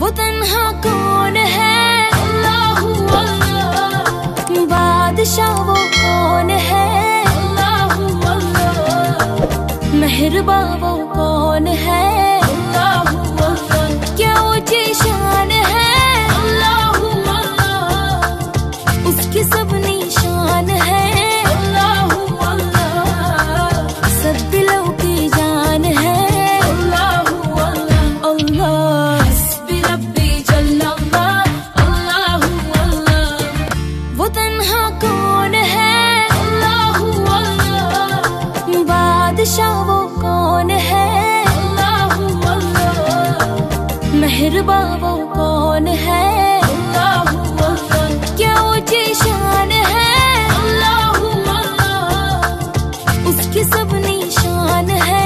वो तन्हा कौन है? अल्लाह अल्लाह। बादशाह वो कौन है? अल्लाह अल्लाह। मेहरबा वो कौन है? अल्लाह अल्लाह। क्या ऊंची शान है? अल्लाह अल्लाह। उसकी सब निशान है। अल्लाह अल्लाह। सब दिलों की जान है। अल्लाह अल्लाह। अल्लाह वो कौन है? अल्लाह अल्लाह। मेहरबा वो कौन है? अल्लाह अल्लाह। क्या ऊंची शान है? अल्लाह अल्लाह। उसकी सब निशान है।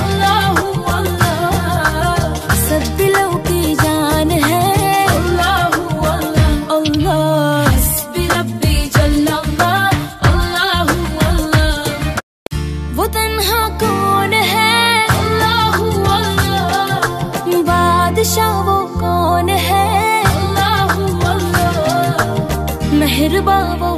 अल्लाह अल्लाह। सब दिलों की जान है। अल्लाह अल्लाह। अल्लाह हस्बी रब्बी जल्ला अल्लाह अल्लाह। वो तन्हा कौन है? अल्लाह अल्लाह। बादशाह वो कौन है? अल्लाह अल्लाह। मेहरबान वो